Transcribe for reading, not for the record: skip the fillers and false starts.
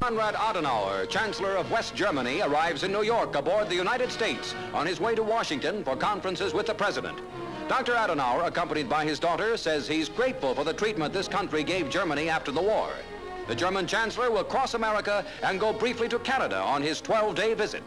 Konrad Adenauer, Chancellor of West Germany, arrives in New York aboard the United States on his way to Washington for conferences with the president. Dr. Adenauer, accompanied by his daughter, says he's grateful for the treatment this country gave Germany after the war. The German Chancellor will cross America and go briefly to Canada on his 12-day visit.